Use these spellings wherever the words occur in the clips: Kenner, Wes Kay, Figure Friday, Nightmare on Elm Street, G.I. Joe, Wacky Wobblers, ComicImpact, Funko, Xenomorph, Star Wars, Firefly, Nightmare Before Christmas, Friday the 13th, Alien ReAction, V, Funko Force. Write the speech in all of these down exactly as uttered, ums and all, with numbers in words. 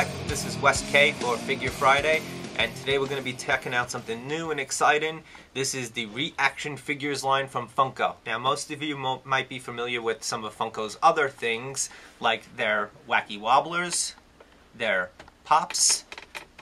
Hi, this is Wes Kay for Figure Friday, and today we're going to be checking out something new and exciting. This is the Reaction Figures line from Funko. Now, most of you mo might be familiar with some of Funko's other things, like their Wacky Wobblers, their Pops,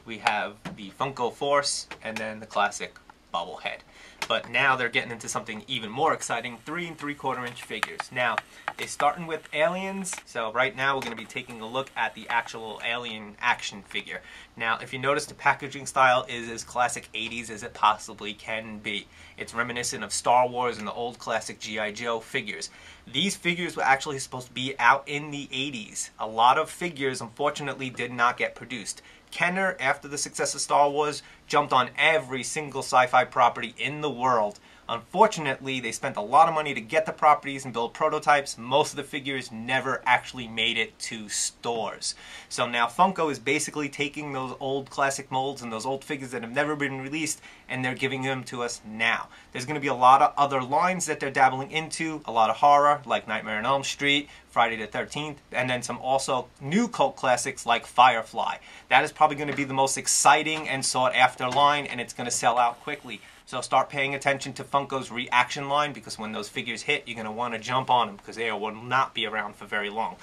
we have the Funko Force, and then the classic bobblehead. But now they're getting into something even more exciting, three and three quarter inch figures. Now, they're starting with aliens. So right now we're gonna be taking a look at the actual alien action figure. Now, if you notice, the packaging style is as classic eighties as it possibly can be. It's reminiscent of Star Wars and the old classic G I Joe figures. These figures were actually supposed to be out in the eighties. A lot of figures, unfortunately, did not get produced. Kenner, after the success of Star Wars, jumped on every single sci-fi property in the world. Unfortunately, they spent a lot of money to get the properties and build prototypes. Most of the figures never actually made it to stores. So now Funko is basically taking those old classic molds and those old figures that have never been released, and they're giving them to us now. There's going to be a lot of other lines that they're dabbling into, a lot of horror like Nightmare on Elm Street, Friday the thirteenth, and then some also new cult classics like Firefly. That is probably going to be the most exciting and sought after line, and it's going to sell out quickly. So start paying attention to Funko's reaction line, because when those figures hit, you're going to want to jump on them, because they will not be around for very long.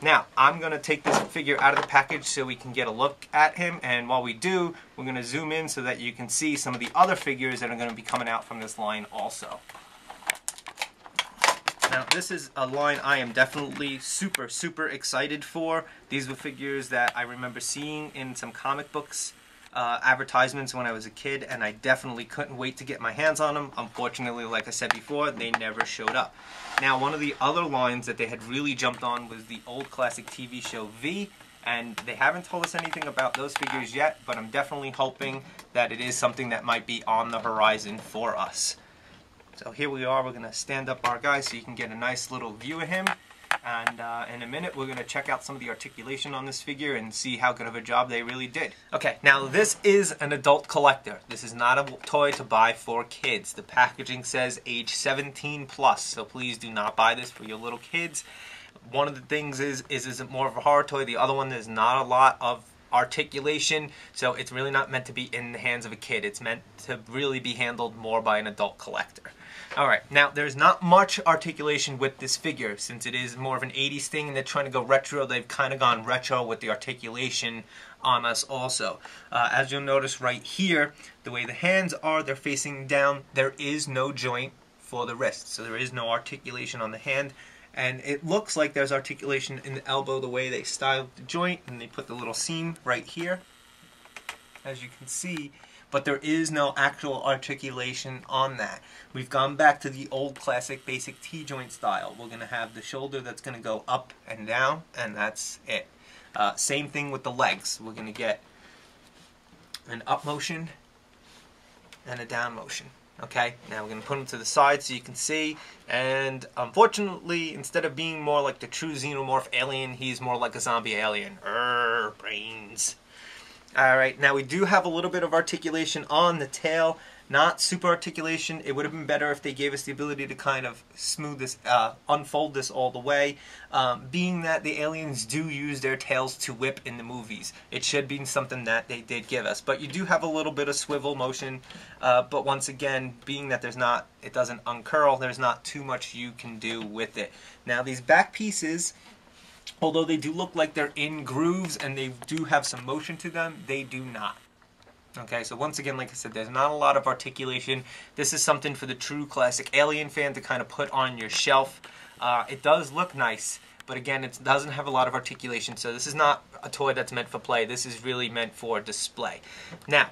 Now, I'm going to take this figure out of the package so we can get a look at him, and while we do, we're going to zoom in so that you can see some of the other figures that are going to be coming out from this line also. Now, this is a line I am definitely super, super excited for. These were figures that I remember seeing in some comic books. Uh, advertisements when I was a kid, and I definitely couldn't wait to get my hands on them. Unfortunately, like I said before, they never showed up. Now, one of the other lines that they had really jumped on was the old classic T V show V, and they haven't told us anything about those figures yet, but I'm definitely hoping that it is something that might be on the horizon for us. So here we are, we're going to stand up our guy so you can get a nice little view of him. And uh, in a minute, we're going to check out some of the articulation on this figure and see how good of a job they really did. Okay, now this is an adult collector. This is not a toy to buy for kids. The packaging says age seventeen plus, so please do not buy this for your little kids. One of the things is, is is it more of a horror toy? The other one, there's not a lot of articulation, so it's really not meant to be in the hands of a kid. It's meant to really be handled more by an adult collector. Alright, now there's not much articulation with this figure. Since it is more of an eighties thing and they're trying to go retro, they've kind of gone retro with the articulation on us also. Uh, as you'll notice right here, the way the hands are, they're facing down. There is no joint for the wrist, so there is no articulation on the hand. And it looks like there's articulation in the elbow, the way they styled the joint, and they put the little seam right here, as you can see. But there is no actual articulation on that. We've gone back to the old classic basic T-joint style. We're going to have the shoulder that's going to go up and down, and that's it. Uh, same thing with the legs. We're going to get an up motion and a down motion. Okay, now we're going to put them to the side so you can see, and unfortunately, instead of being more like the true Xenomorph alien, he's more like a zombie alien. Err, brains. Alright, now we do have a little bit of articulation on the tail, not super articulation. It would have been better if they gave us the ability to kind of smooth this, uh, unfold this all the way. Um, being that the aliens do use their tails to whip in the movies, it should be something that they did give us. But you do have a little bit of swivel motion, uh, but once again, being that there's not, it doesn't uncurl, there's not too much you can do with it. Now these back pieces, although they do look like they're in grooves and they do have some motion to them, they do not. Okay, so once again, like I said, there's not a lot of articulation. This is something for the true classic alien fan to kind of put on your shelf. Uh, it does look nice, but again, it doesn't have a lot of articulation, so this is not a toy that's meant for play. This is really meant for display. Now,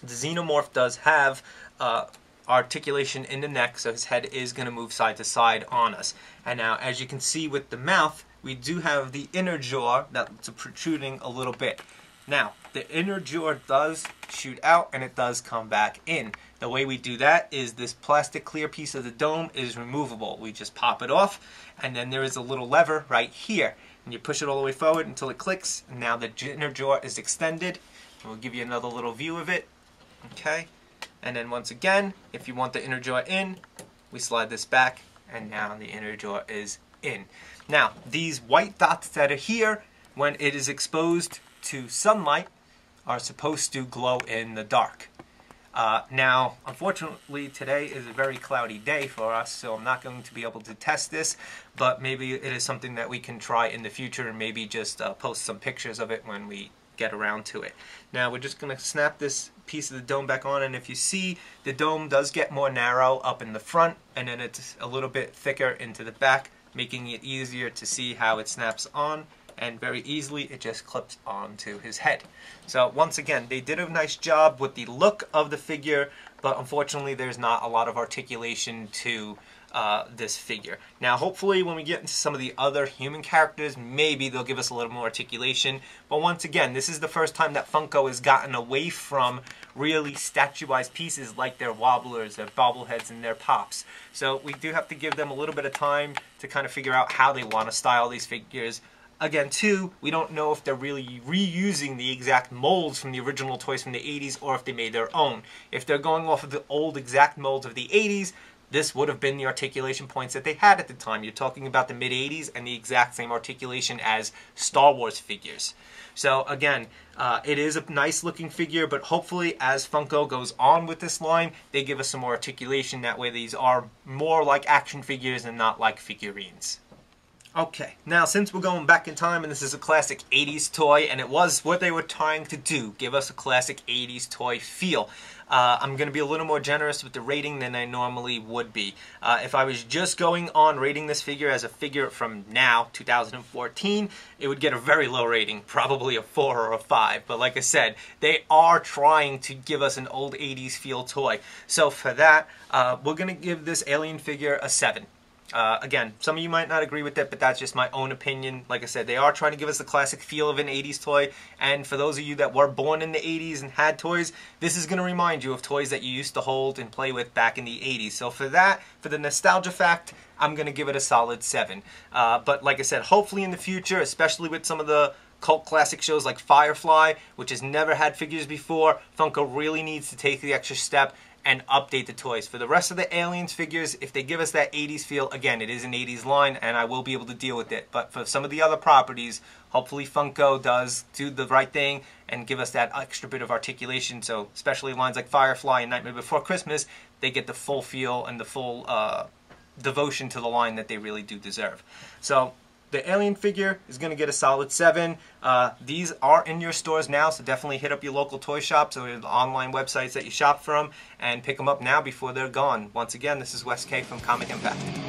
the Xenomorph does have uh, articulation in the neck, so his head is going to move side to side on us. And now, as you can see with the mouth, we do have the inner jaw that's protruding a little bit. Now, the inner jaw does shoot out and it does come back in. The way we do that is this plastic clear piece of the dome is removable. We just pop it off, and then there is a little lever right here. And you push it all the way forward until it clicks, and now the inner jaw is extended. And we'll give you another little view of it. Okay, and then once again, if you want the inner jaw in, we slide this back, and now the inner jaw is in. Now, these white dots that are here, when it is exposed to sunlight are supposed to glow in the dark. Uh, now, unfortunately, today is a very cloudy day for us, so I'm not going to be able to test this, but maybe it is something that we can try in the future, and maybe just uh, post some pictures of it when we get around to it. Now, we're just going to snap this piece of the dome back on, and if you see, the dome does get more narrow up in the front, and then it's a little bit thicker into the back, making it easier to see how it snaps on. And very easily it just clips onto his head. So once again, they did a nice job with the look of the figure, but unfortunately there's not a lot of articulation to uh, this figure. Now hopefully when we get into some of the other human characters, maybe they'll give us a little more articulation. But once again, this is the first time that Funko has gotten away from really statuized pieces like their wobblers, their bobbleheads, and their pops. So we do have to give them a little bit of time to kind of figure out how they want to style these figures. Again, too, we don't know if they're really reusing the exact molds from the original toys from the eighties or if they made their own. If they're going off of the old exact molds of the eighties, this would have been the articulation points that they had at the time. You're talking about the mid eighties and the exact same articulation as Star Wars figures. So again, uh, it is a nice looking figure, but hopefully as Funko goes on with this line, they give us some more articulation. That way these are more like action figures and not like figurines. Okay, now since we're going back in time, and this is a classic eighties toy, and it was what they were trying to do, give us a classic eighties toy feel. Uh, I'm going to be a little more generous with the rating than I normally would be. Uh, if I was just going on rating this figure as a figure from now, two thousand fourteen, it would get a very low rating, probably a four or a five. But like I said, they are trying to give us an old eighties feel toy. So for that, uh, we're going to give this alien figure a seven. Uh, again, some of you might not agree with that, but that's just my own opinion. Like I said, they are trying to give us the classic feel of an eighties toy, and for those of you that were born in the eighties and had toys, this is going to remind you of toys that you used to hold and play with back in the eighties. So for that, for the nostalgia fact, I'm going to give it a solid seven. Uh, but like I said, hopefully in the future, especially with some of the cult classic shows like Firefly, which has never had figures before, Funko really needs to take the extra step and update the toys. For the rest of the Aliens figures, if they give us that eighties feel, again, it is an eighties line, and I will be able to deal with it. But for some of the other properties, hopefully Funko does do the right thing and give us that extra bit of articulation. So especially lines like Firefly and Nightmare Before Christmas, they get the full feel and the full uh, devotion to the line that they really do deserve. So the alien figure is going to get a solid seven. Uh, these are in your stores now, so definitely hit up your local toy shops or the online websites that you shop from and pick them up now before they're gone. Once again, this is Wes Kay from Comic Impact.